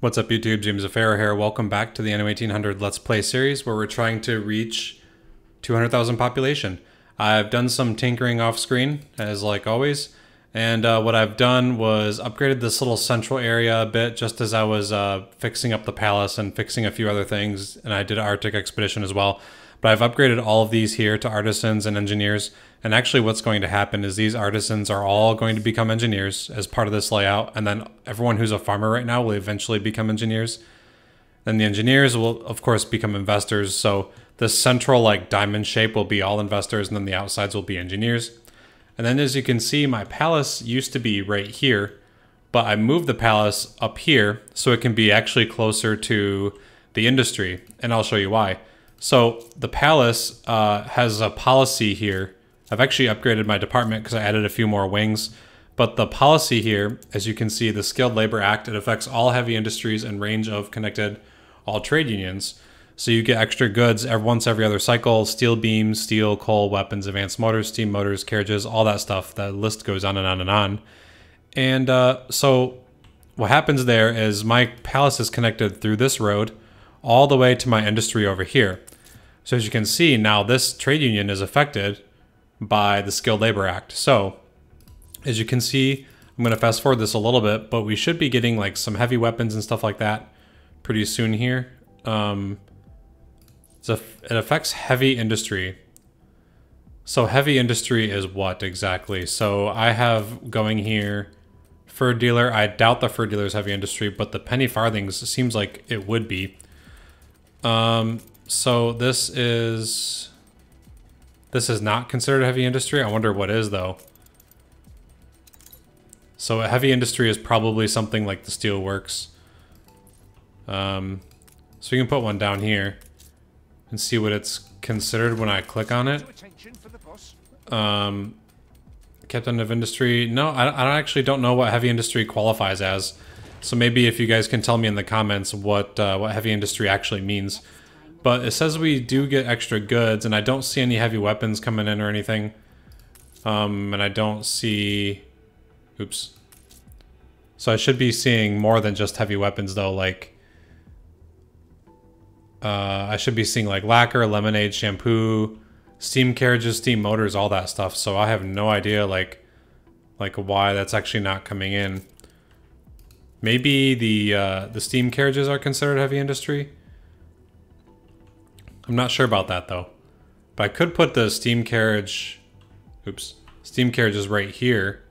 What's up YouTube, James Afaro here. Welcome back to the Anno 1800 Let's Play series where we're trying to reach 200,000 population. I've done some tinkering off screen, as like always, and what I've done was upgraded this little central area a bit just as I was fixing up the palace and fixing a few other things, and I did an Arctic expedition as well. But I've upgraded all of these here to artisans and engineers, and actually what's going to happen is these artisans are all going to become engineers as part of this layout, and then everyone who's a farmer right now will eventually become engineers. Then the engineers will, of course, become investors, so the central, like, diamond shape will be all investors, and then the outsides will be engineers. And then as you can see, my palace used to be right here, but I moved the palace up here so it can be actually closer to the industry, and I'll show you why. So the palace has a policy here. I've actually upgraded my department because I added a few more wings. But the policy here, as you can see, the Skilled Labor Act, it affects all heavy industries and range of connected all trade unions. So you get extra goods once every other cycle: steel beams, steel, coal, weapons, advanced motors, steam motors, carriages, all that stuff. That list goes on and on and on. And so what happens there is my palace is connected through this road all the way to my industry over here. So as you can see, now this trade union is affected by the Skilled Labor Act. So as you can see, I'm going to fast forward this a little bit, but we should be getting like some heavy weapons and stuff like that pretty soon here. It affects heavy industry. So heavy industry is what exactly? So I have going here fur dealer. I doubt the fur dealer is heavy industry, but the penny farthings seems like it would be. So this is not considered heavy industry. I wonder what is though. So a heavy industry is probably something like the steel works. So you can put one down here and see what it's considered when I click on it. Captain of industry. No, I actually don't know what heavy industry qualifies as. So maybe if you guys can tell me in the comments what heavy industry actually means. But it says we do get extra goods, and I don't see any heavy weapons coming in or anything. And I don't see... Oops. So I should be seeing more than just heavy weapons, though. Like, I should be seeing, like, lacquer, lemonade, shampoo, steam carriages, steam motors, all that stuff. So I have no idea, like why that's actually not coming in. Maybe the steam carriages are considered heavy industry. I'm not sure about that though. But I could put the steam carriages right here,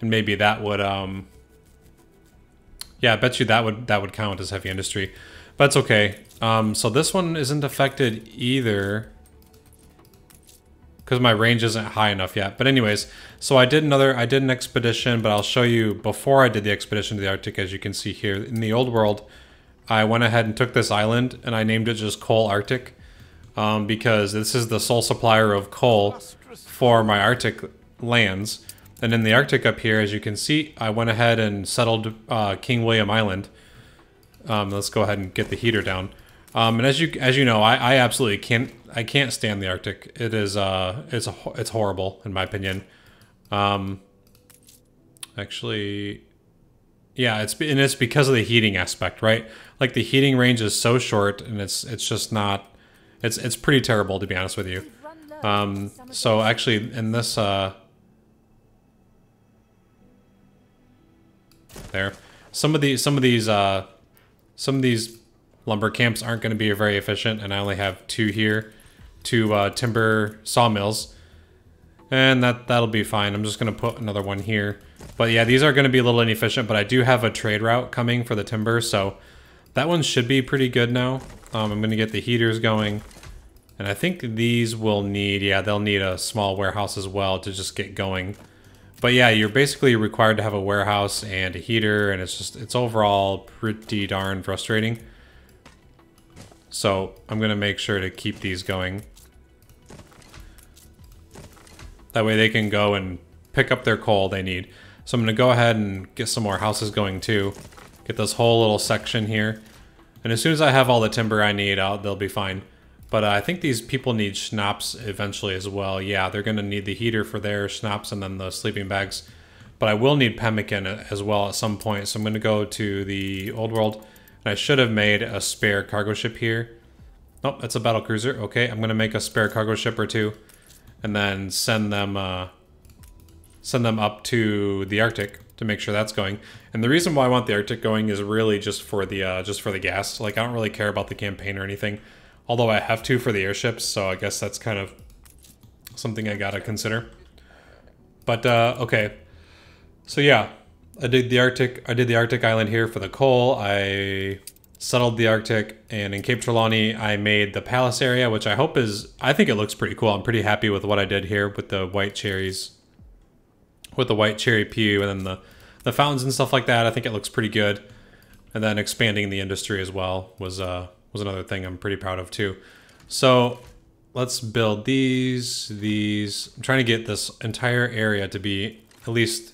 and maybe that would yeah, I bet you that would count as heavy industry. But it's okay. So this one isn't affected either, because my range isn't high enough yet. But anyways, so I did an expedition, but I'll show you before I did the expedition to the Arctic. As you can see here in the Old World, I went ahead and took this island and I named it just Coal Arctic, because this is the sole supplier of coal for my Arctic lands. And in the Arctic up here, as you can see, I went ahead and settled King William Island. Let's go ahead and get the heater down. And as you know, I absolutely can't stand the Arctic. It is it's horrible in my opinion. Actually, yeah, it's because of the heating aspect, right? Like the heating range is so short, and it's just not. It's pretty terrible, to be honest with you. So actually, in this there, some of these lumber camps aren't going to be very efficient, and I only have two here, two timber sawmills, and that'll be fine. I'm just going to put another one here. But yeah, these are going to be a little inefficient, but I do have a trade route coming for the timber, so that one should be pretty good now. I'm going to get the heaters going, and I think these will need, yeah, they'll need a small warehouse as well to just get going. But yeah, you're basically required to have a warehouse and a heater, and it's overall pretty darn frustrating. So I'm going to make sure to keep these going. That way they can go and pick up their coal they need. So I'm going to go ahead and get some more houses going too. Get this whole little section here. And as soon as I have all the timber I need out, they'll be fine. But I think these people need schnapps eventually as well. Yeah, they're going to need the heater for their schnapps and then the sleeping bags. But I will need pemmican as well at some point. So I'm going to go to the Old World. And I should have made a spare cargo ship here. Nope, that's a battle cruiser. Okay, I'm going to make a spare cargo ship or two. And then send them up to the Arctic to make sure that's going. And the reason why I want the Arctic going is really just for the gas. Like, I don't really care about the campaign or anything. Although I have to for the airships. So I guess that's kind of something I got to consider. But, okay. So yeah, I did the Arctic island here for the coal. I settled the Arctic, and in Cape Trelawney I made the palace area, which I think it looks pretty cool. I'm pretty happy with what I did here with the white cherries, with the white cherry pew, and then the fountains and stuff like that. I think it looks pretty good. And then expanding the industry as well was another thing I'm pretty proud of too. So let's build these. I'm trying to get this entire area to be at least.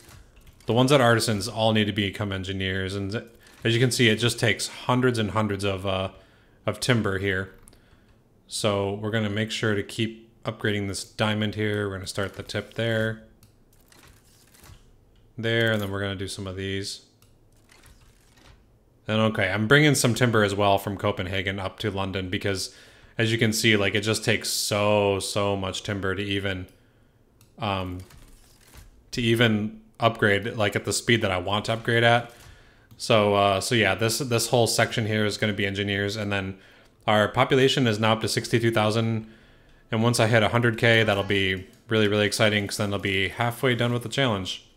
The ones that are artisans all need to become engineers, and as you can see, it just takes hundreds and hundreds of timber here. So we're gonna make sure to keep upgrading this diamond here. We're gonna start the tip there, and then we're gonna do some of these. And okay, I'm bringing some timber as well from Copenhagen up to London because, as you can see, like it just takes so much timber to even, upgrade like at the speed that I want to upgrade at. So so yeah, this whole section here is going to be engineers, and then our population is now up to 62,000, and once I hit 100k, that'll be really exciting because then I'll be halfway done with the challenge.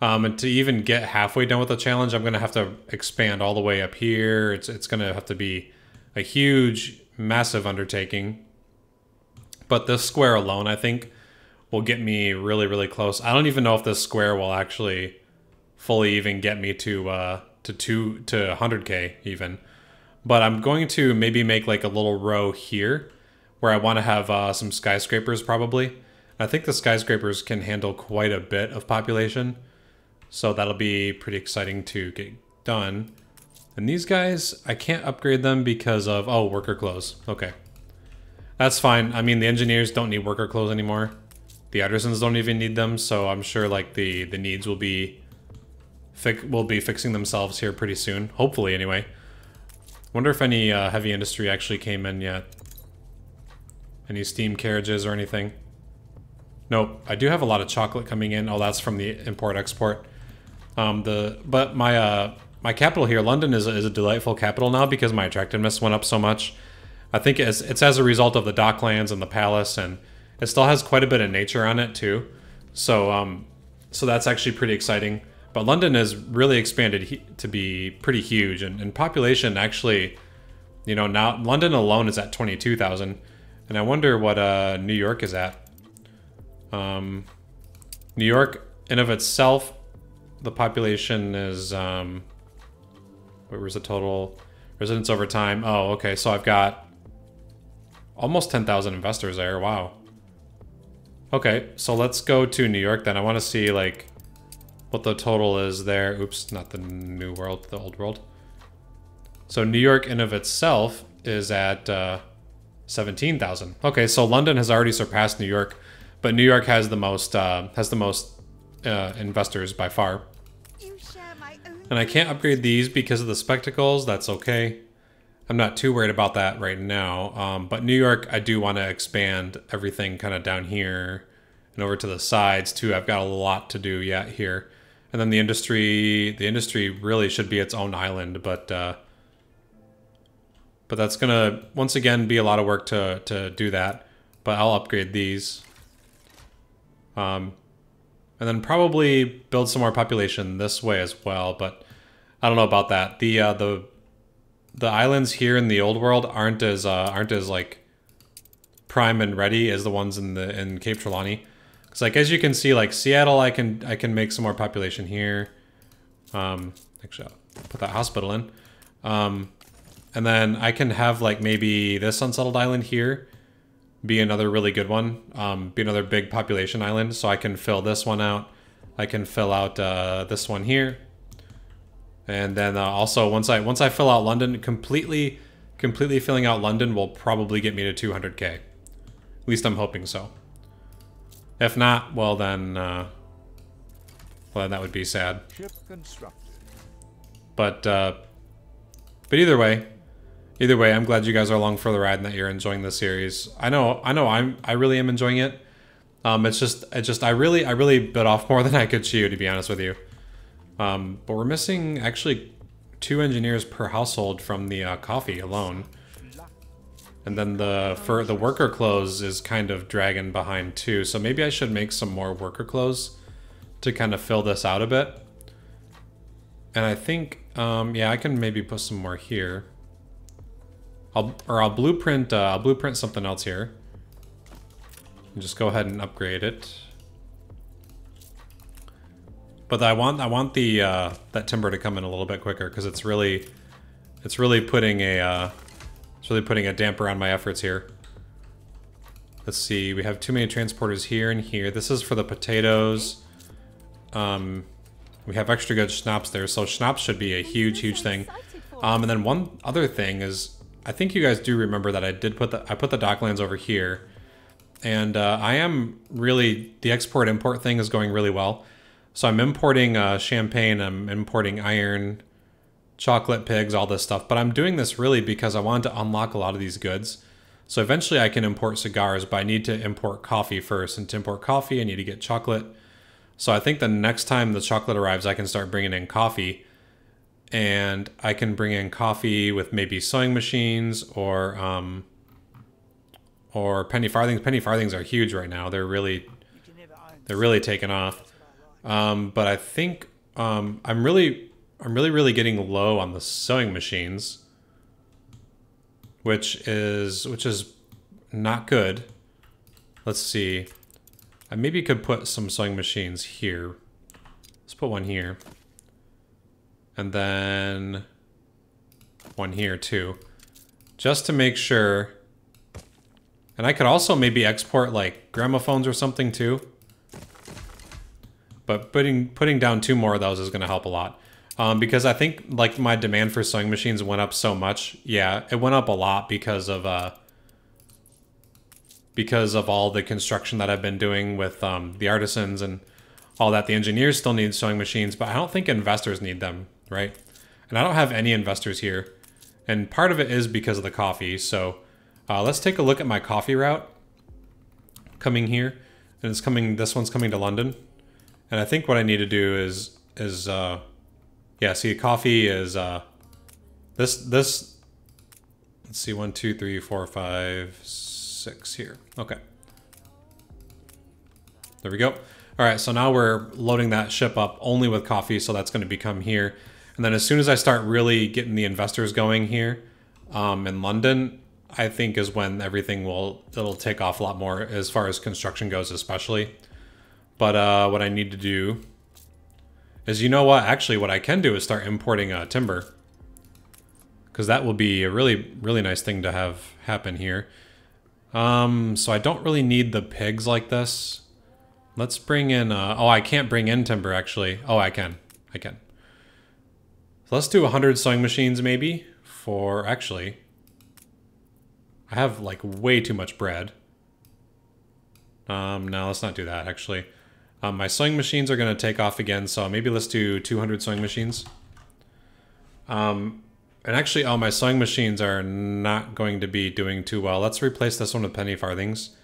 And to even get halfway done with the challenge, I'm going to have to expand all the way up here. It's going to have to be a huge, massive undertaking, but this square alone I think will get me really close. I don't even know if this square will actually fully even get me to 100k even. But I'm going to maybe make like a little row here where I want to have some skyscrapers probably. I think the skyscrapers can handle quite a bit of population. So that'll be pretty exciting to get done. And these guys, I can't upgrade them because of, oh, worker clothes. Okay. That's fine. I mean, the engineers don't need worker clothes anymore. The artisans don't even need them, so I'm sure like the needs will be fixing themselves here pretty soon. Hopefully, anyway. Wonder if any heavy industry actually came in yet. Any steam carriages or anything? Nope. I do have a lot of chocolate coming in. Oh, that's from the import-export. But my capital here, London, is a delightful capital now because my attractiveness went up so much. I think it's as a result of the docklands and the palace, and it still has quite a bit of nature on it too, so so that's actually pretty exciting. But London has really expanded to be pretty huge, and population actually, you know, now London alone is at 22,000, and I wonder what New York is at. New York, in of itself, the population is where was the total residents over time? Oh, okay, so I've got almost 10,000 investors there. Wow. Okay, so let's go to New York then. I want to see like what the total is there. Oops, not the New World, the Old World. So New York in of itself is at 17,000. Okay, so London has already surpassed New York, but New York has the most investors by far. And I can't upgrade these because of the spectacles. That's okay. I'm not too worried about that right now, but New York, I do want to expand everything kind of down here and over to the sides too. I've got a lot to do yet here. And then the industry really should be its own island, but that's going to, once again, be a lot of work to do that, but I'll upgrade these. And then probably build some more population this way as well, but I don't know about that. The islands here in the Old World aren't as like prime and ready as the ones in Cape Trelawney, because like as you can see, like Seattle, I can make some more population here. Actually, I'll put that hospital in, and then I can have like maybe this unsettled island here be another really good one, be another big population island. So I can fill this one out. I can fill out this one here. And then also once I fill out London, completely filling out London will probably get me to 200k. At least I'm hoping so. If not, well then Well, that would be sad. But either way, I'm glad you guys are along for the ride and that you're enjoying the series. I really am enjoying it. I really bit off more than I could chew, to be honest with you. But we're missing actually 2 engineers per household from the coffee alone. And then for the worker clothes is kind of dragging behind too. So maybe I should make some more worker clothes to kind of fill this out a bit. And I think, yeah, I can maybe put some more here. I'll blueprint something else here. And just go ahead and upgrade it. But I want the that timber to come in a little bit quicker because it's really putting a damper on my efforts here. Let's see, we have too many transporters here and here. This is for the potatoes. We have extra good schnapps there, so schnapps should be a huge thing. And then one other thing is, I think you guys do remember that I put the docklands over here, and the export import thing is going really well. So I'm importing champagne, I'm importing iron, chocolate pigs, all this stuff. But I'm doing this really because I wanted to unlock a lot of these goods. So eventually I can import cigars, but I need to import coffee first. And to import coffee, I need to get chocolate. So I think the next time the chocolate arrives, I can start bringing in coffee. And I can bring in coffee with maybe sewing machines or penny farthings. Penny farthings are huge right now. They're really taking off. But I think I'm really getting low on the sewing machines, which is not good. Let's see. I maybe could put some sewing machines here. Let's put one here. And then one here too, just to make sure. And I could also maybe export like gramophones or something too. But putting down 2 more of those is going to help a lot. Because I think like my demand for sewing machines went up so much. Yeah, it went up a lot because of all the construction that I've been doing with the artisans and all that. The engineers still need sewing machines, but I don't think investors need them, right? And I don't have any investors here. And part of it is because of the coffee. So let's take a look at my coffee route coming here. And it's coming, this one's coming to London. And I think what I need to do is yeah, see, coffee is, this, let's see, 1, 2, 3, 4, 5, 6 here. Okay. There we go. All right. So now we're loading that ship up only with coffee. So that's going to become here. And then as soon as I start really getting the investors going here, in London, I think is when everything it'll take off a lot more as far as construction goes, especially. But what I need to do is, you know what? Actually, what I can do is start importing timber, because that will be a really nice thing to have happen here. So I don't really need the pigs like this. Let's bring in. Oh, I can't bring in timber actually. Oh, I can. So let's do 100 sewing machines maybe for actually. I have like way too much bread. No, let's not do that actually. My sewing machines are going to take off again, so maybe let's do 200 sewing machines. And actually, oh, my sewing machines are not going to be doing too well. Let's replace this one with penny farthings.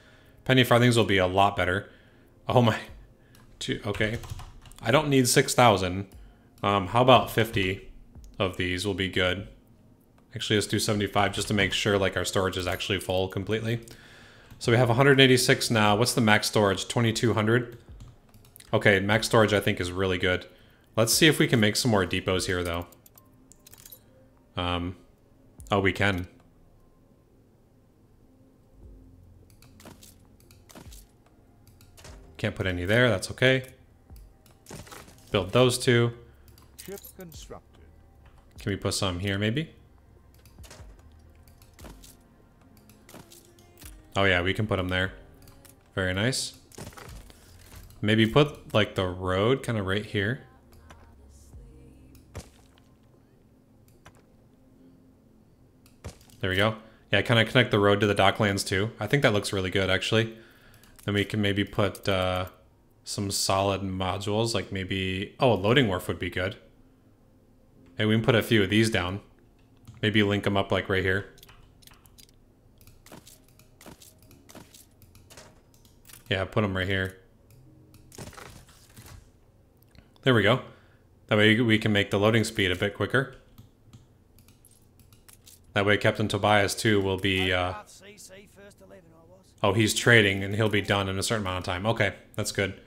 Penny farthings will be a lot better. Oh my, okay. I don't need 6,000. How about 50 of these will be good. Actually, let's do 75 just to make sure like our storage is actually full completely. So we have 186 now. What's the max storage? 2,200. Okay, max storage I think is really good. Let's see if we can make some more depots here though. Oh, we can. Can't put any there, that's okay. Build those 2. Ship constructed. Can we put some here maybe? Oh yeah, we can put them there. Very nice. Maybe put like the road kind of right here. There we go. Yeah, kind of connect the road to the docklands too. I think that looks really good actually. Then we can maybe put some solid modules, like maybe, oh, a loading wharf would be good. Hey, we can put a few of these down. Maybe link them up like right here. Yeah, put them right here. There we go. That way we can make the loading speed a bit quicker. That way Captain Tobias too will be, oh, he's trading and he'll be done in a certain amount of time. Okay, that's good.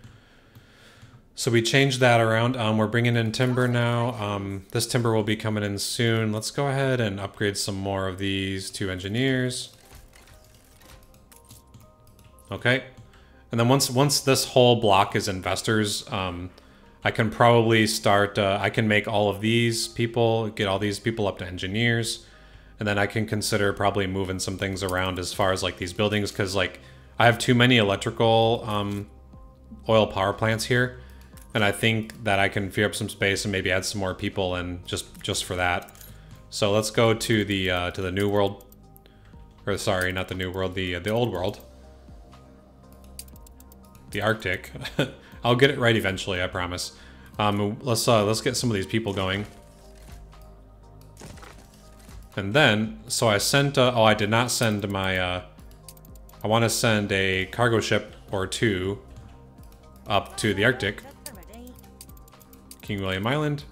So we changed that around. We're bringing in timber now. This timber will be coming in soon. Let's go ahead and upgrade some more of these to engineers. Okay. And then once this whole block is investors, I can probably start, I can make all of these people, get all these people up to engineers. And then I can consider probably moving some things around as far as like these buildings. Cause like I have too many electrical, oil power plants here. And I think that I can free up some space and maybe add some more people and just for that. So let's go to the New World, or sorry, not the New World, the Old World, the Arctic. I'll get it right eventually, I promise. Let's get some of these people going. And then, so I sent, oh, I did not send my, I want to send a cargo ship or two up to the Arctic. King William Island,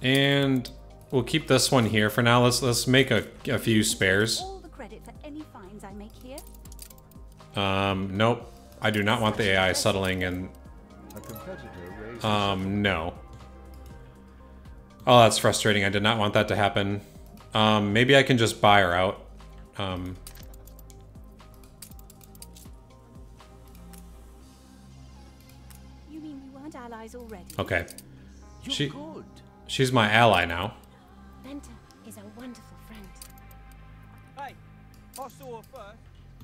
and we'll keep this one here for now. Let's make a few spares. All the credit for any finds I make here. Nope, I do not want the AI settling in. No. Oh, that's frustrating. I did not want that to happen. Maybe I can just buy her out. Okay. She's my ally now. Benta is a wonderful friend.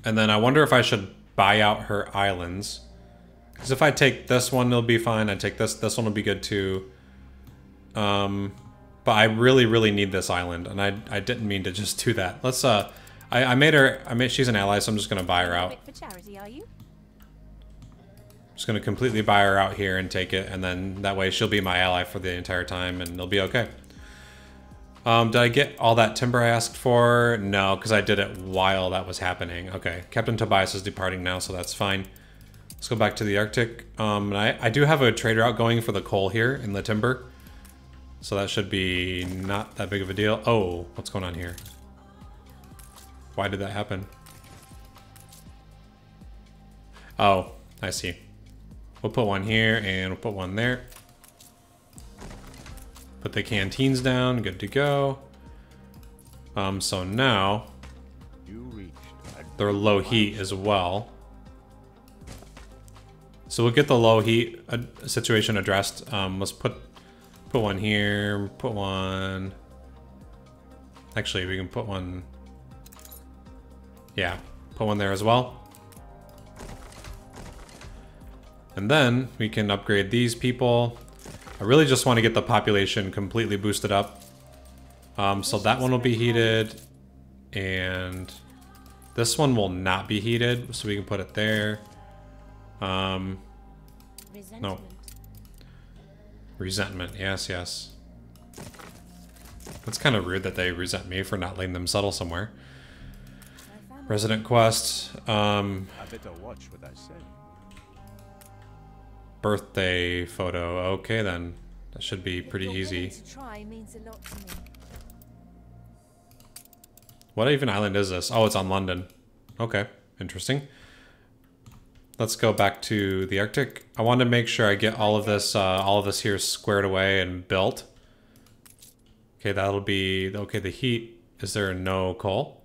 And then I wonder if I should buy out her islands. Because if I take this one, it'll be fine. I take this one will be good too. But I really need this island, and I didn't mean to just do that. Let's I made her she's an ally, so I'm just gonna buy her out. For charity, are you? Just gonna completely buy her out here and take it, and then that way she'll be my ally for the entire time and it'll be okay. Did I get all that timber I asked for? No, because I did it while that was happening. Okay, Captain Tobias is departing now, so that's fine. Let's go back to the Arctic. I do have a trader out going for the coal here in the timber, so that should be not that big of a deal. Oh, what's going on here? Why did that happen? Oh, I see. We'll put one here and we'll put one there. Put the canteens down, good to go. So now they're low heat as well. So we'll get the low heat situation addressed. Let's put one here, put one. Actually, we can put one. Yeah, put one there as well. And then we can upgrade these people. I really just want to get the population completely boosted up. So that one will be heated. And this one will not be heated. So we can put it there. No. Resentment. Yes, yes. That's kind of rude that they resent me for not letting them settle somewhere. Resident quest. I better watch what I say. Birthday photo. Okay, then that should be pretty easy. What even island is this? Oh, it's on London. Okay, interesting. Let's go back to the Arctic. I want to make sure I get all of this here squared away and built. Okay, that'll be okay. The heat. Is there no coal?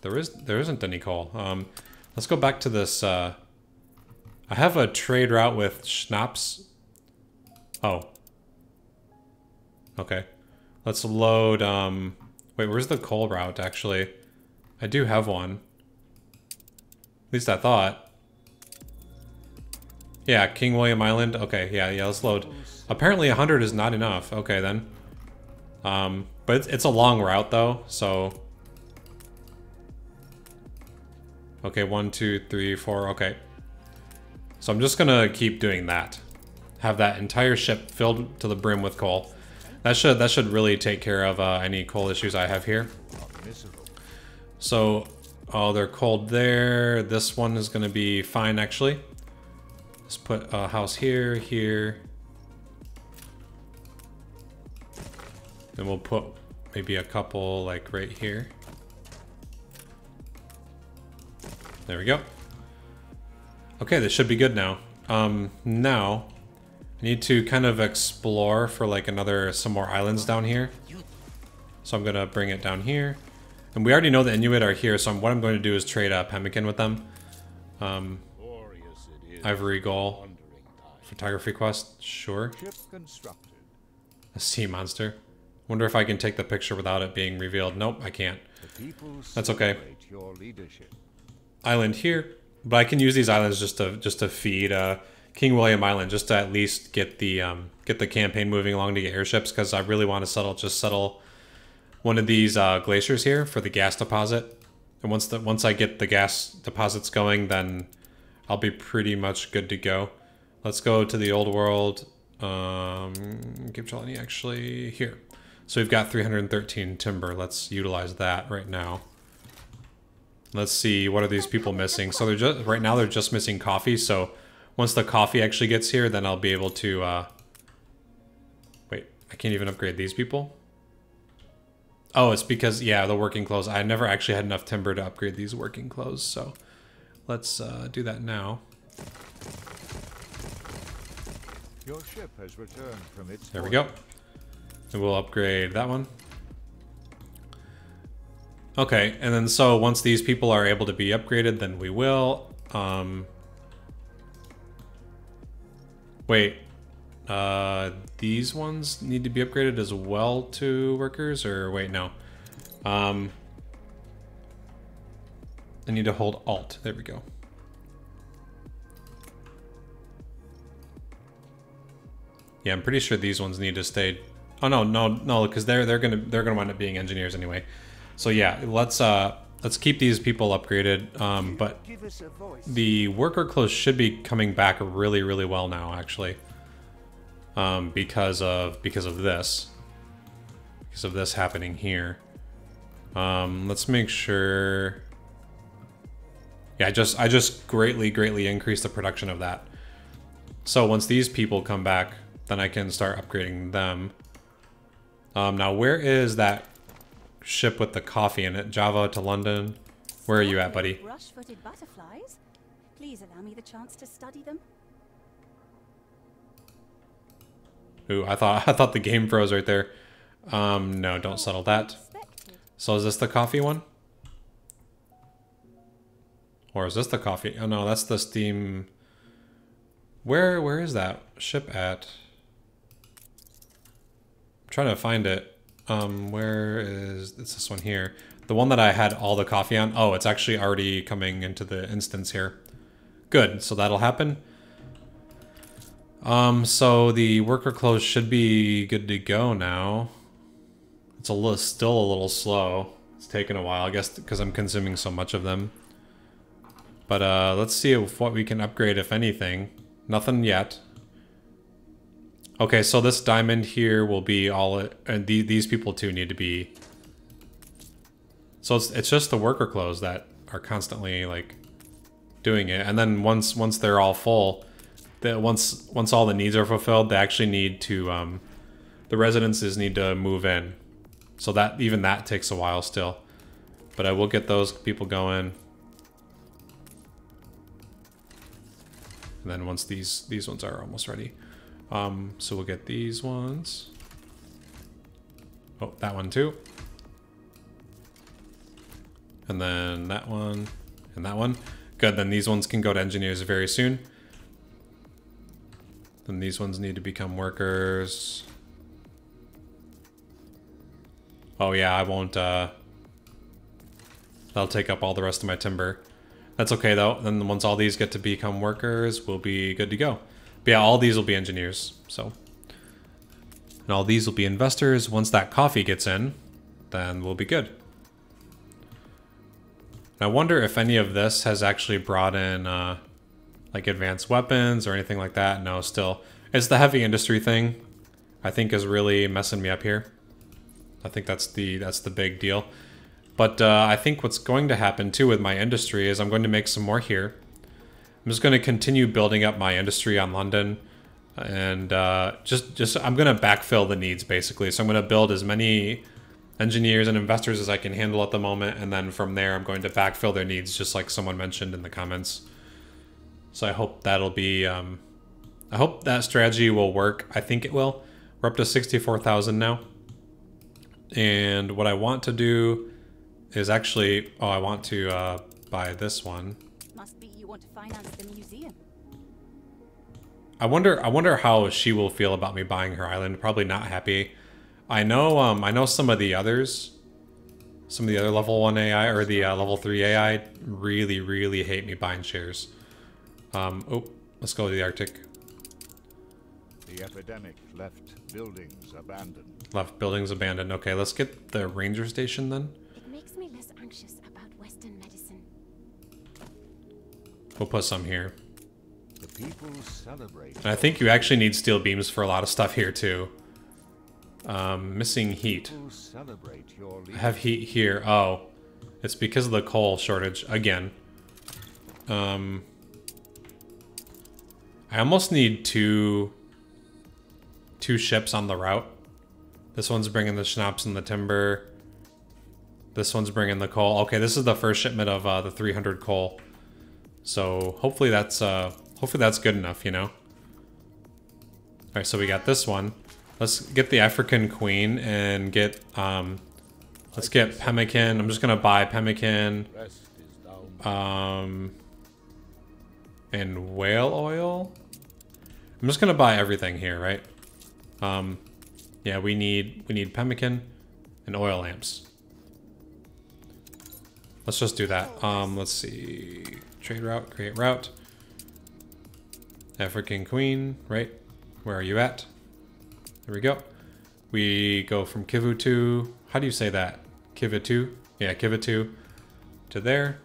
There isn't any coal. Let's go back to this. I have a trade route with schnapps. Oh. Okay. Let's load, wait, where's the coal route, actually? I do have one. At least I thought. Yeah, King William Island. Okay, yeah, let's load. Apparently 100 is not enough. Okay, then. But it's a long route, though, so... Okay, 1, 2, 3, 4, okay. So I'm just gonna keep doing that. Have that entire ship filled to the brim with coal. That should really take care of any coal issues I have here. So, oh, they're cold there. This one is gonna be fine, actually. Let's put a house here, here. Then we'll put maybe a couple like right here. There we go. Okay, this should be good now. Now I need to kind of explore for like some more islands down here. So I'm gonna bring it down here. And we already know the Inuit are here, so what I'm going to do is trade a pemmican with them. Ivory Gull. Photography quest, sure. A sea monster. Wonder if I can take the picture without it being revealed. Nope, I can't. That's okay. Island here. But I can use these islands just to feed King William Island, just to at least get the campaign moving along to get airships, because I really want to settle one of these glaciers here for the gas deposit. And once I get the gas deposits going, then I'll be pretty much good to go. Let's go to the Old World. Cape Trelawney, actually, here. So we've got 313 timber. Let's utilize that right now. Let's see, what are these people missing? So right now they're just missing coffee. So once the coffee actually gets here, then I'll be able to, wait, I can't even upgrade these people. Oh, it's because, yeah, the working clothes. I never actually had enough timber to upgrade these working clothes. So let's do that now. Your ship has returned from its there we go. And we'll upgrade that one. Okay, and then so once these people are able to be upgraded, then we will. Wait, these ones need to be upgraded as well to workers, or wait, no. I need to hold Alt. There we go. Yeah, I'm pretty sure these ones need to stay. Oh no, because they're gonna wind up being engineers anyway. So yeah, let's keep these people upgraded, but the worker clothes should be coming back really, really well now, actually, because of this happening here. Let's make sure. Yeah, I just greatly increased the production of that. So once these people come back, then I can start upgrading them. Now where is that ship with the coffee in it? Java to London. Where are you at, buddy? Rush-footed butterflies. Please allow me the chance to study them. Ooh, I thought the game froze right there. No, don't settle that. So is this the coffee one? Or is this the coffee? Oh no, that's the steam. Where is that ship at? I'm trying to find it. Where is this one here? The one that I had all the coffee on. Oh, it's actually already coming into the instance here. Good, so that'll happen. So the worker clothes should be good to go now. It's still a little slow. It's taken a while, I guess, because I'm consuming so much of them. But let's see what we can upgrade, if anything. Nothing yet. Okay, so this diamond here will be all it, and these people too need to be. So it's just the worker clothes that are constantly like doing it, and then once they're all full, once all the needs are fulfilled, they actually need to the residences need to move in. So that even that takes a while still, but I will get those people going. And then once these ones are almost ready. So we'll get these ones. Oh, that one too. And then that one, and that one. Good, then these ones can go to engineers very soon. Then these ones need to become workers. Oh yeah, I won't, that'll take up all the rest of my timber. That's okay though, then once all these get to become workers, we'll be good to go. But yeah, all these will be engineers, so. And all these will be investors. Once that coffee gets in, then we'll be good. And I wonder if any of this has actually brought in like advanced weapons or anything like that. No, still. It's the heavy industry thing, I think, is really messing me up here. I think that's the big deal. But I think what's going to happen too with my industry is I'm going to make some more here. I'm just going to continue building up my industry on London, and I'm going to backfill the needs basically. So I'm going to build as many engineers and investors as I can handle at the moment, and then from there I'm going to backfill their needs, just like someone mentioned in the comments. So I hope that'll be, I hope that strategy will work. I think it will. We're up to 64,000 now. And what I want to do is actually, oh, I want to buy this one. Must be you want to finance the museum. I wonder how she will feel about me buying her island. Probably not happy. I know some of the others, some of the other level 1 AI or the level 3 AI really hate me buying shares. Oh, let's go to the Arctic. The epidemic left buildings abandoned. Left buildings abandoned. Okay, let's get the ranger station then. It makes me less anxious about Western medicine. We'll put some here. The people celebrate. And I think you actually need steel beams for a lot of stuff here too. Missing heat. I have heat here. Oh, it's because of the coal shortage again. I almost need two ships on the route. This one's bringing the schnapps and the timber. This one's bringing the coal. Okay, this is the first shipment of the 300 coal. So hopefully that's good enough, you know. All right, so we got this one. Let's get the African Queen and get, let's get pemmican. I'm just going to buy pemmican, and whale oil. I'm just going to buy everything here, right? Yeah, we need pemmican and oil lamps. Let's just do that. Let's see. Trade route, create route. African Queen, right? Where are you at? There we go. We go from Kivu to... How do you say that? Kivu to? Yeah, Kivu to there.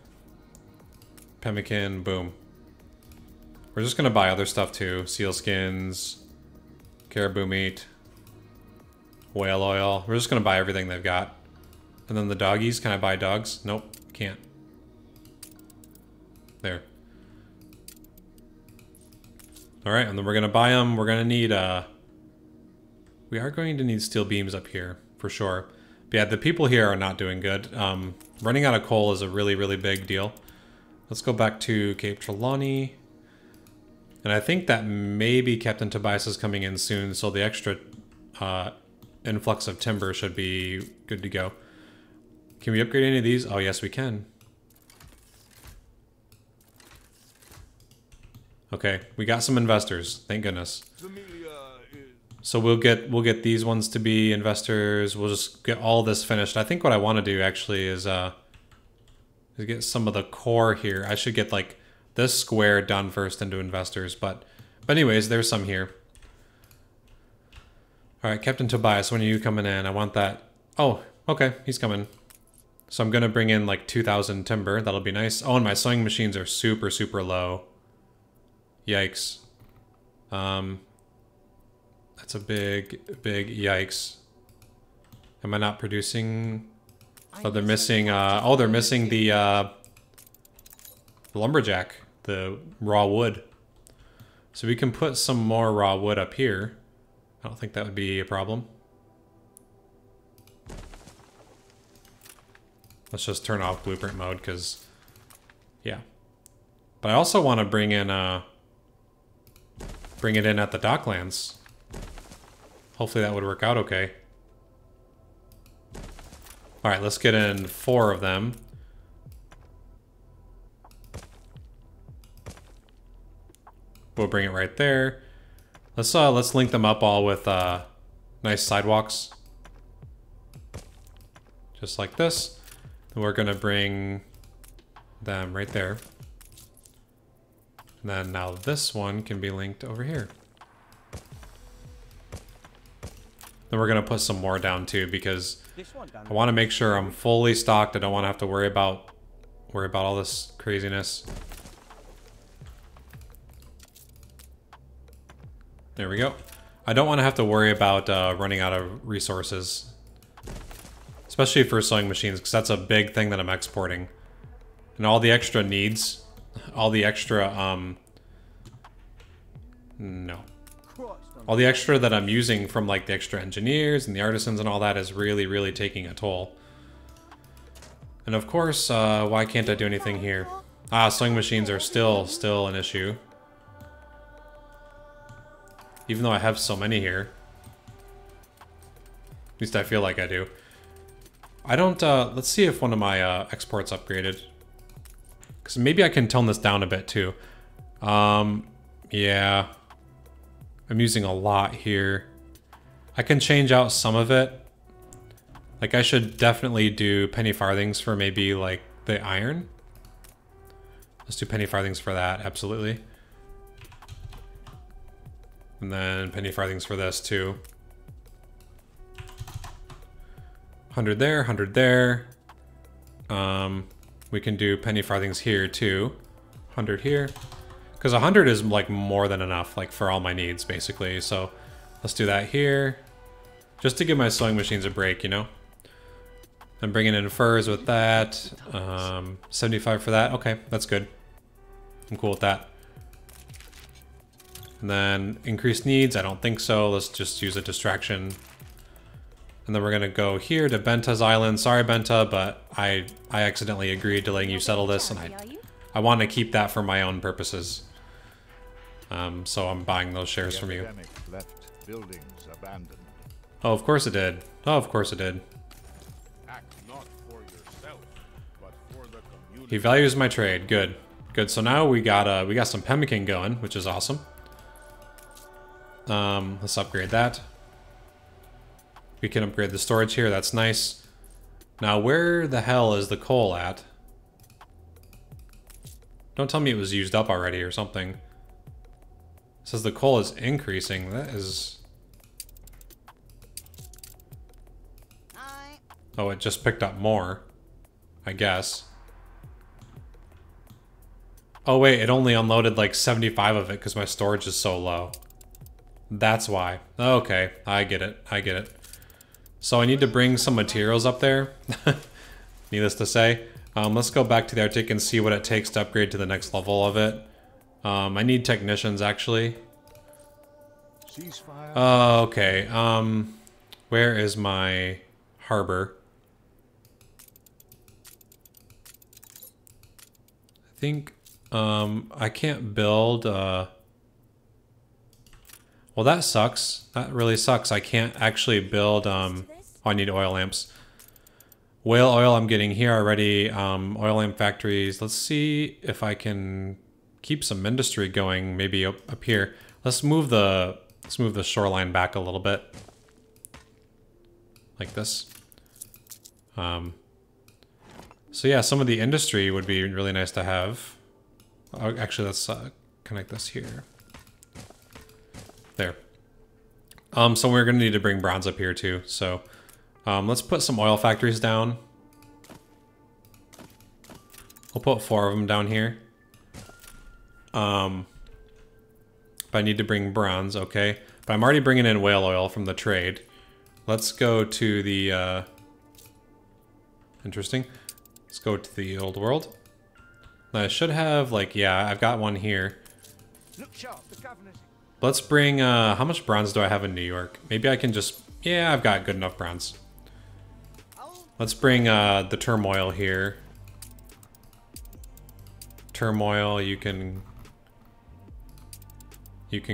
Pemmican, boom. We're just going to buy other stuff too. Seal skins, caribou meat, whale oil. We're just going to buy everything they've got. And then the doggies. Can I buy dogs? Nope, can't. There. Alright, and then we're going to buy them. We're going to need... We are going to need steel beams up here, for sure. But yeah, the people here are not doing good. Running out of coal is a really big deal. Let's go back to Cape Trelawney. And I think that maybe Captain Tobias is coming in soon, so the extra influx of timber should be good to go. Can we upgrade any of these? Oh, yes, we can. Okay, we got some investors, thank goodness. So we'll get these ones to be investors. We'll just get all this finished. I think what I want to do actually is get some of the core here. I should get like this square done first into investors, but anyways, there's some here. All right, Captain Tobias, when are you coming in? I want that. Oh, okay, he's coming. So I'm gonna bring in like 2,000 timber. That'll be nice. Oh, and my sewing machines are super low. Yikes. That's a big yikes. Am I not producing? Oh, they're missing, they're missing the, lumberjack, the raw wood. So we can put some more raw wood up here. I don't think that would be a problem. Let's just turn off blueprint mode, because, yeah. But I also want to bring in, bring it in at the docklands. Hopefully that would work out okay. Alright, let's get in 4 of them. We'll bring it right there. Let's link them up all with nice sidewalks. Just like this. And we're gonna bring them right there. And then now this one can be linked over here. Then we're going to put some more down too, because I want to make sure I'm fully stocked. I don't want to have to worry about all this craziness. There we go. I don't want to have to worry about running out of resources. Especially for sewing machines, because that's a big thing that I'm exporting. And all the extra needs, all the extra, all the extra that I'm using from like the extra engineers and the artisans and all that is really, really taking a toll. And of course, why can't I do anything here? Ah, sewing machines are still an issue. Even though I have so many here. At least I feel like I do. I don't, let's see if one of my exports upgraded. Because maybe I can tone this down a bit too. Yeah. I'm using a lot here. I can change out some of it. Like I should definitely do penny farthings for maybe like the iron. Let's do penny farthings for that, absolutely. And then penny farthings for this too. 100 there, 100 there. We can do penny farthings here too. 100 here. Because 100 is like more than enough, like for all my needs basically. So let's do that here. Just to give my sewing machines a break, you know? I'm bringing in furs with that. 75 for that. Okay, that's good. I'm cool with that. And then increased needs, I don't think so. Let's just use a distraction. And then we're gonna go here to Benta's island. Sorry, Benta, but I accidentally agreed to letting you settle this, and I want to keep that for my own purposes. So I'm buying those shares from you. Oh, of course it did. Oh, of course it did. Act not for yourself, but for the community. He values my trade. Good, good. So now we got some pemmican going, which is awesome. Let's upgrade that. We can upgrade the storage here. That's nice. Now, where the hell is the coal at? Don't tell me it was used up already or something. It says the coal is increasing. That is. Oh, it just picked up more, I guess. Oh wait, it only unloaded like 75 of it because my storage is so low. That's why. Okay, I get it, I get it. So I need to bring some materials up there, needless to say. Let's go back to the Arctic and see what it takes to upgrade to the next level of it. I need technicians actually. Okay, where is my harbor? I think I can't build well, that sucks. That really sucks. I can't actually build oh, I need oil lamps. Whale oil I'm getting here already. Oil lamp factories. Let's see if I can keep some industry going maybe up here. Let's move the shoreline back a little bit. Like this. So yeah, some of the industry would be really nice to have. Oh, actually, let's connect this here. There. So we're gonna need to bring bronze up here too. So let's put some oil factories down. I'll put 4 of them down here. But I need to bring bronze, okay. But I'm already bringing in whale oil from the trade. Let's go to the, interesting. Let's go to the Old World. Now I should have, like, yeah, I've got one here. Look sharp, the governor's... Let's bring, how much bronze do I have in New York? Maybe I can just, yeah, I've got good enough bronze. Let's bring, the turmoil here. Turmoil, you can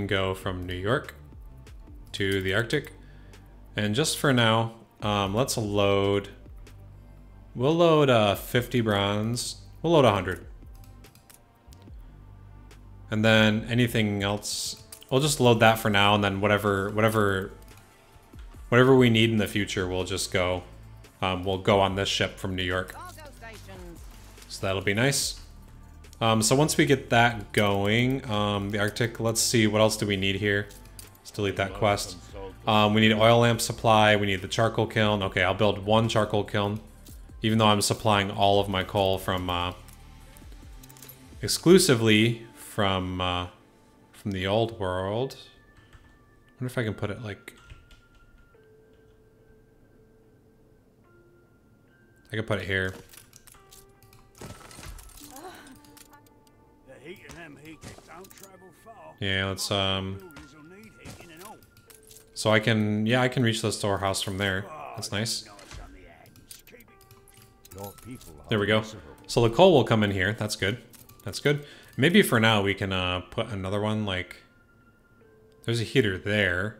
go from New York to the Arctic. And just for now, let's load, we'll load 50 bronze, we'll load 100. And then anything else, we'll just load that for now, and then whatever we need in the future, we'll just go, we'll go on this ship from New York. So that'll be nice. So once we get that going, the Arctic, let's see, what else do we need here? Let's delete that quest. We need oil lamp supply, we need the charcoal kiln. Okay, I'll build 1 charcoal kiln, even though I'm supplying all of my coal from, exclusively from the Old World. wonder if I can put it like... I can put it here. Yeah, let's so I can, yeah, I can reach the storehouse from there. That's nice. There we go. So the coal will come in here. That's good. That's good. Maybe for now we can put another one, like... There's a heater there.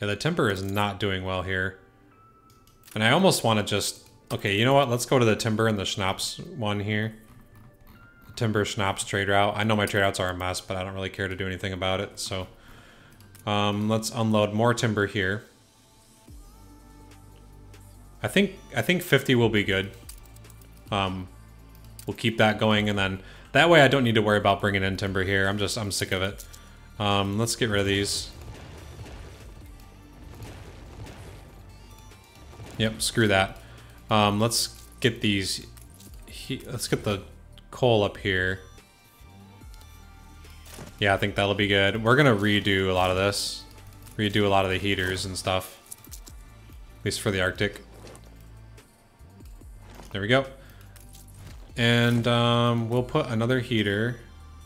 Yeah, the temper is not doing well here. And I almost want to just... Okay, you know what? Let's go to the timber and the schnapps one here. The timber schnapps trade route. I know my trade routes are a mess, but I don't really care to do anything about it, so... let's unload more timber here. I think 50 will be good. We'll keep that going, and then that way I don't need to worry about bringing in timber here. I'm sick of it. Let's get rid of these. Yep, screw that. Let's get these. Let's get the coal up here. Yeah, I think that'll be good. We're gonna redo a lot of this. Redo a lot of the heaters and stuff. At least for the Arctic. There we go. And we'll put another heater,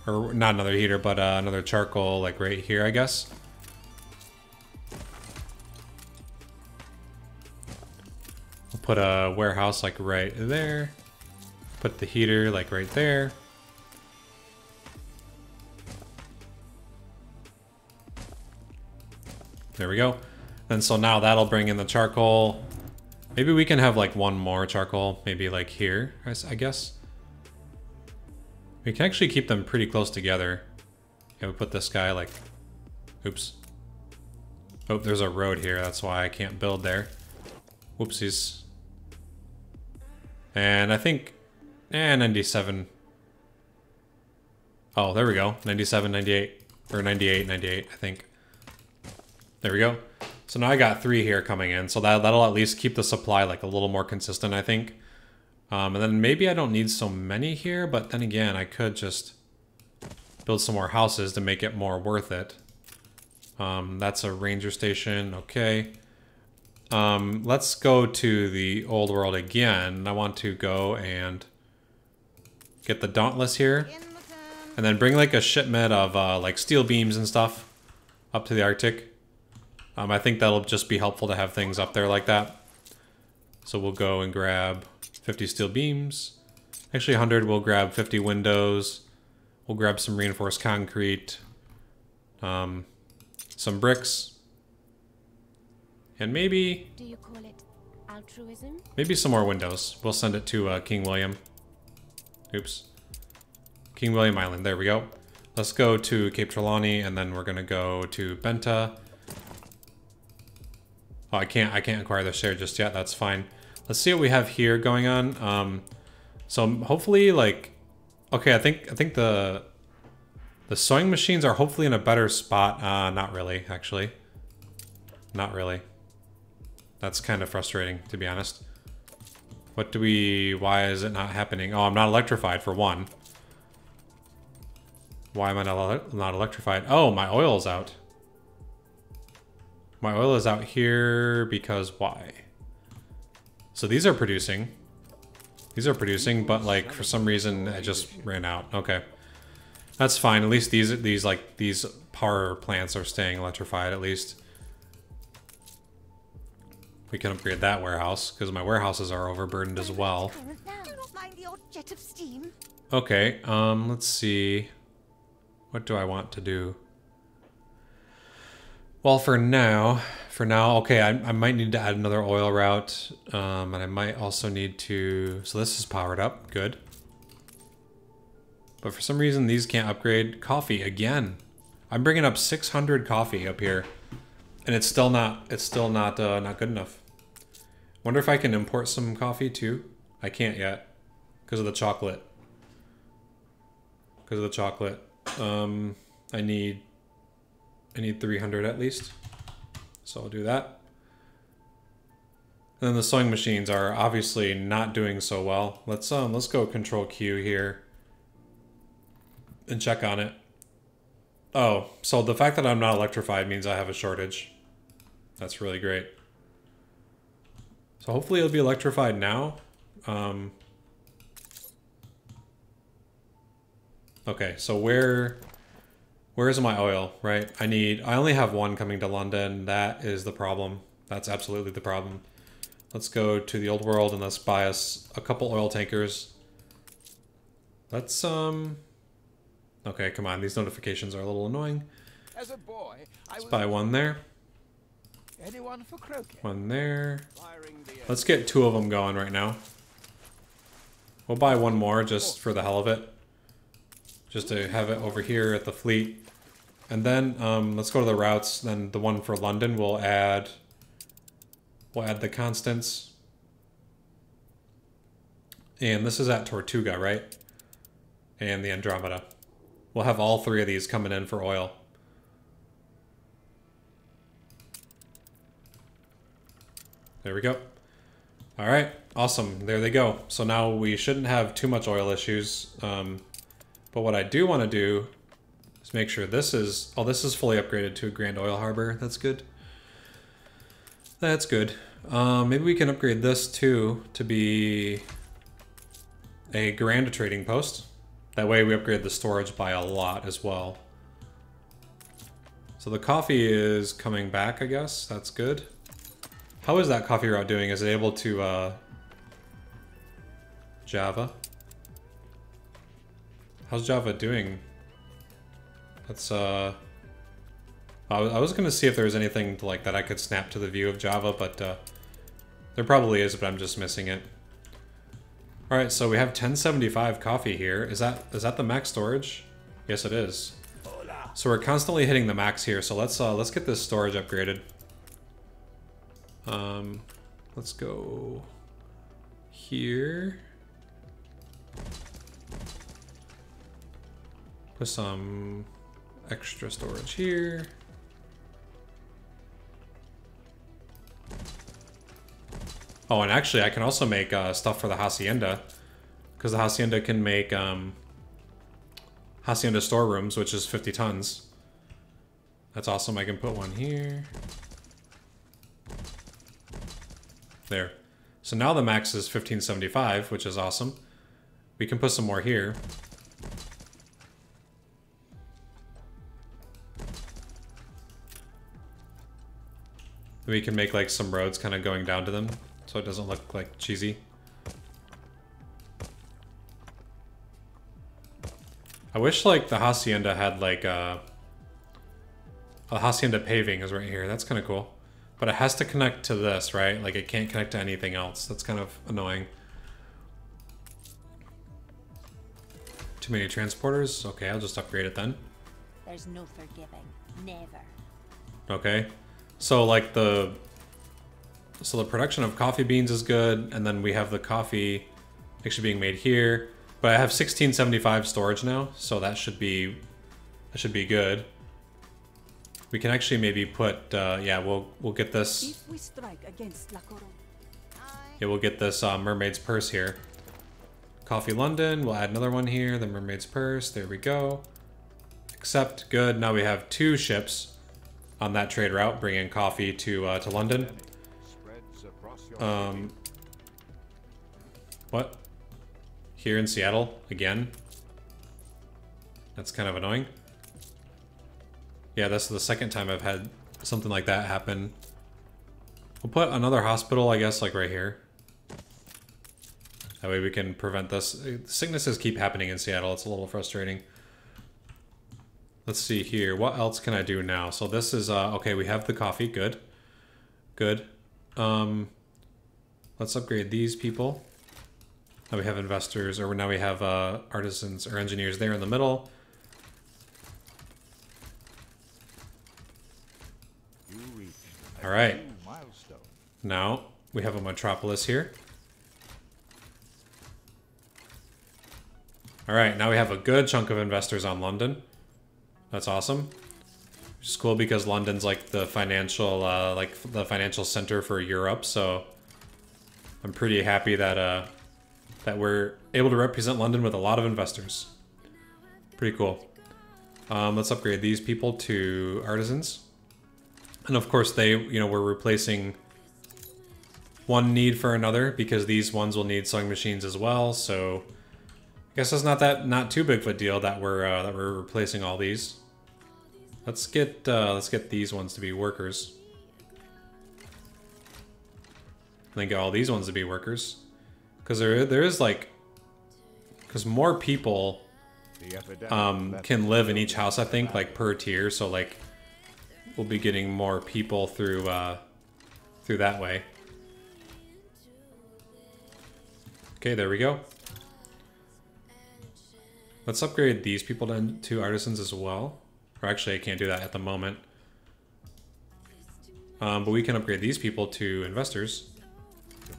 or not another heater, but another charcoal, like right here, I guess. We'll put a warehouse like right there. Put the heater like right there. There we go. And so now that'll bring in the charcoal. Maybe we can have like one more charcoal, maybe like here, I guess. We can actually keep them pretty close together. Yeah, we put this guy like, oops. Oh, there's a road here, that's why I can't build there. Whoopsies. And I think, 97. Oh, there we go, 97, 98, or 98, 98, I think. There we go. So now I got 3 here coming in, so that'll at least keep the supply like a little more consistent, I think. And then maybe I don't need so many here, but then again, I could just build some more houses to make it more worth it. That's a ranger station, okay. Let's go to the Old World again. I want to go and get the Dauntless here, and then bring like a shipment of like steel beams and stuff up to the Arctic. I think that'll just be helpful to have things up there like that. So we'll go and grab 50 steel beams. Actually 100, we'll grab 50 windows. We'll grab some reinforced concrete. Some bricks. And maybe... Do you call it altruism? Maybe some more windows. We'll send it to King William. Oops. King William Island, there we go. Let's go to Cape Trelawney, and then we're gonna go to Benta. Oh, I can't acquire the share just yet. That's fine. Let's see what we have here going on. So hopefully, like, okay, I think the sewing machines are hopefully in a better spot. Not really, actually. Not really. That's kind of frustrating, to be honest. What do we? Why is it not happening? Oh, I'm not electrified for one. Why am I not electrified? Oh, my oil's out. My oil is out here because why? So these are producing. These are producing, but like for some reason I just ran out. Okay. That's fine. At least these power plants are staying electrified at least. We can upgrade that warehouse because my warehouses are overburdened as well. Okay, let's see. What do I want to do? Well, for now, okay, I might need to add another oil route, and I might also need to... So this is powered up, good. But for some reason, these can't upgrade. Coffee, again. I'm bringing up 600 coffee up here, and it's still not good enough. Wonder if I can import some coffee, too? I can't yet, because of the chocolate. Because of the chocolate. I need 300 at least, so I'll do that. And then the sewing machines are obviously not doing so well. Let's go Control Q here and check on it. Oh, so the fact that I'm not electrified means I have a shortage. That's really great. So hopefully it'll be electrified now. Okay, so where is my oil, right? I only have one coming to London. That is the problem. That's absolutely the problem. Let's go to the Old World and let's buy us a couple oil tankers. Let's, okay, come on. These notifications are a little annoying. As a boy, let's buy one there. Anyone for croquet? One there. Let's get two of them going right now. We'll buy one more just for the hell of it. Just to have it over here at the fleet. And then let's go to the routes. Then the one for London, we'll add the Constance. And this is at Tortuga, right? And the Andromeda. We'll have all three of these coming in for oil. There we go. All right, awesome. There they go. So now we shouldn't have too much oil issues. But what I do want to do is make sure this is... Oh, this is fully upgraded to a Grand Oil Harbor. That's good. That's good. Maybe we can upgrade this too to be a Grand Trading Post. That way we upgrade the storage by a lot as well. So the coffee is coming back, I guess. That's good. How is that coffee route doing? Is it able to... Java? How's Java doing? That's I was gonna see if there was anything like that I could snap to the view of Java, but there probably is, but I'm just missing it. All right, so we have 1075 coffee here. Is that the max storage? Yes, it is. So we're constantly hitting the max here. So let's get this storage upgraded. Let's go here. Put some extra storage here. Oh, and actually I can also make stuff for the Hacienda, because the Hacienda can make Hacienda storerooms, which is 50 tons. That's awesome. I can put one here. There. So now the max is 1575, which is awesome. We can put some more here. We can make like some roads kind of going down to them so it doesn't look like cheesy. I wish like the Hacienda had like a Hacienda paving is right here. That's kind of cool. But it has to connect to this, right? Like it can't connect to anything else. That's kind of annoying. Too many transporters? Okay, I'll just upgrade it then. There's no forgiving. Never. Okay. So like the production of coffee beans is good, and then we have the coffee actually being made here. But I have 1675 storage now, so that should be good. We can actually maybe put yeah, we'll get this. Yeah, we'll get this Mermaid's Purse here. Coffee London, we'll add another one here, the Mermaid's Purse, there we go. Accept, good, now we have two ships on that trade route, bring in coffee to London. What? Here in Seattle again? That's kind of annoying. Yeah, that's the second time I've had something like that happen. We'll put another hospital, I guess, like right here. That way we can prevent this. Sicknesses keep happening in Seattle. It's a little frustrating. Let's see here. What else can I do now? So this is, okay, we have the coffee. Good. Good. Let's upgrade these people. Now we have investors, or now we have artisans or engineers there in the middle. All right. Now we have a metropolis here. All right, now we have a good chunk of investors on London. That's awesome. Which is cool because London's like the financial center for Europe, so I'm pretty happy that that we're able to represent London with a lot of investors. Pretty cool. Let's upgrade these people to artisans. And of course they, you know, we're replacing one need for another because these ones will need sewing machines as well. So I guess it's not too big of a deal that we're replacing all these. Let's get these ones to be workers. And then get all these ones to be workers. Because there is like, because more people can live in each house, I think, like per tier. So like we'll be getting more people through through that way. Okay, there we go. Let's upgrade these people to artisans as well. Or actually, I can't do that at the moment. But we can upgrade these people to investors.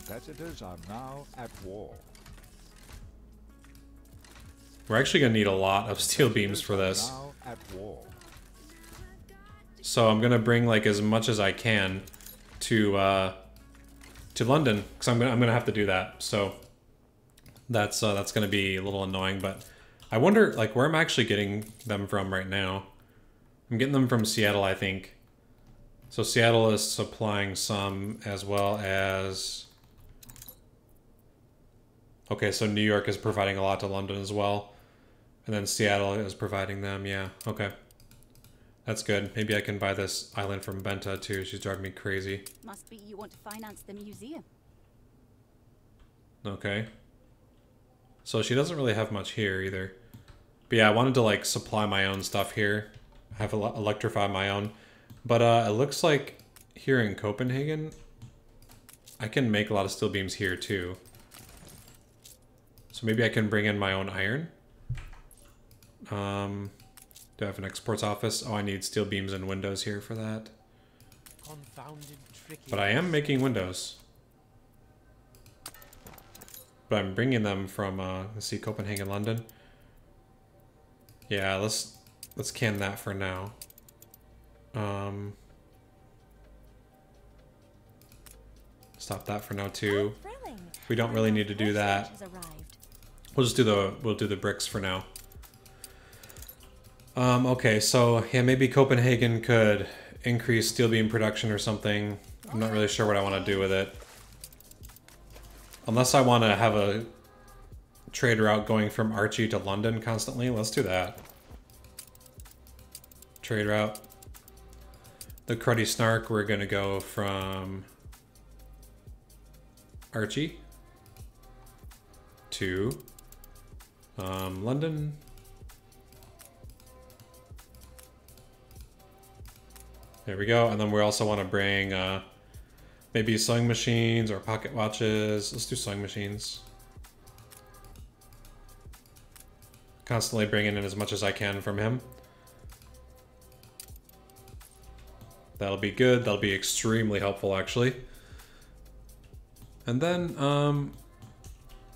Competitors are now at war. We're actually going to need a lot of steel beams for this. So I'm going to bring like as much as I can to London, because I'm going to have to do that. So that's going to be a little annoying, but I wonder like where I'm actually getting them from right now. I'm getting them from Seattle, I think. So Seattle is supplying some, as well as... Okay, so New York is providing a lot to London as well. And then Seattle is providing them, yeah. Okay. That's good. Maybe I can buy this island from Benta too. She's driving me crazy. Must be you want to finance the museum. Okay. So she doesn't really have much here either. But yeah, I wanted to like supply my own stuff here. Have electrify my own. But it looks like here in Copenhagen, I can make a lot of steel beams here too. So maybe I can bring in my own iron. Do I have an exports office? Oh, I need steel beams and windows here for that. But I am making windows. But I'm bringing them from, let's see, Copenhagen, London. Yeah, let's can that for now. Stop that for now too. We don't really need to do that. We'll just do the bricks for now. Okay, so yeah, maybe Copenhagen could increase steel beam production or something. I'm not really sure what I want to do with it. Unless I want to have a trade route going from Archie to London constantly. Let's do that. Trade route. The Cruddy Snark, we're going to go from Archie to London. There we go. And then we also want to bring maybe sewing machines or pocket watches. Let's do sewing machines. Constantly bringing in as much as I can from him. That'll be good. That'll be extremely helpful, actually. And then,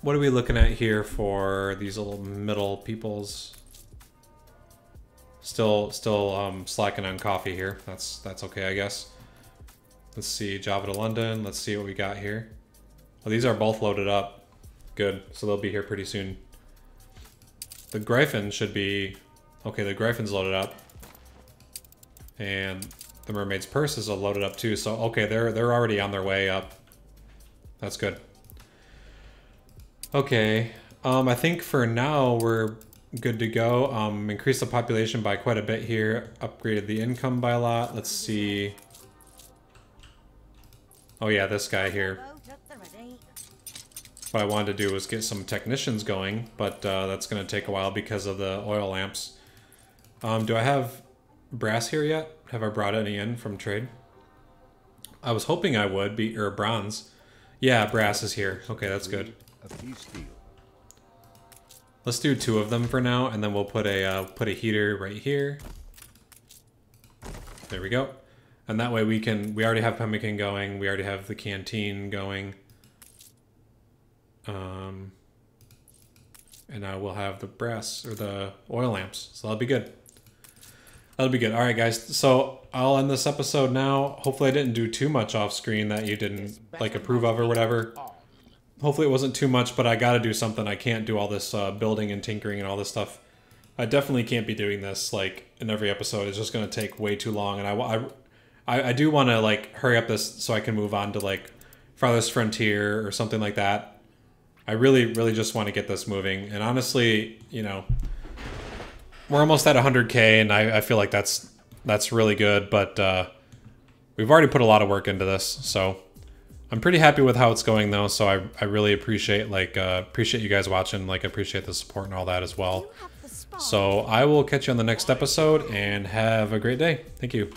what are we looking at here for these little middle peoples? Still slacking on coffee here. That's okay, I guess. Let's see, Java to London. Let's see what we got here. Well, these are both loaded up. Good. So they'll be here pretty soon. The Gryphon should be... Okay, the Gryphon's loaded up. And... the Mermaid's Purse is loaded up too, so okay, they're already on their way up. That's good. Okay, I think for now we're good to go. Increased the population by quite a bit here. Upgraded the income by a lot. Let's see. Oh yeah, this guy here. What I wanted to do was get some technicians going, but that's going to take a while because of the oil lamps. Do I have brass here yet? Have I brought any in from trade? I was hoping I would be, or bronze. Yeah, brass is here. Okay, that's good. Let's do two of them for now, and then we'll put a heater right here. There we go. And that way we can. We already have pemmican going. We already have the canteen going. And now we'll have the brass or the oil lamps. So that'll be good. That'll be good. All right, guys. So I'll end this episode now. Hopefully I didn't do too much off screen that you didn't like approve of or whatever. Hopefully it wasn't too much, but I got to do something. I can't do all this building and tinkering and all this stuff. I definitely can't be doing this like in every episode. It's just going to take way too long, and I do want to like hurry up this so I can move on to like Farthest Frontier or something like that. I really just want to get this moving. And honestly, you know, we're almost at 100K, and I feel like that's really good, but we've already put a lot of work into this, so I'm pretty happy with how it's going though. So I really appreciate like appreciate you guys watching, like appreciate the support and all that as well. So I will catch you on the next episode, and have a great day. Thank you.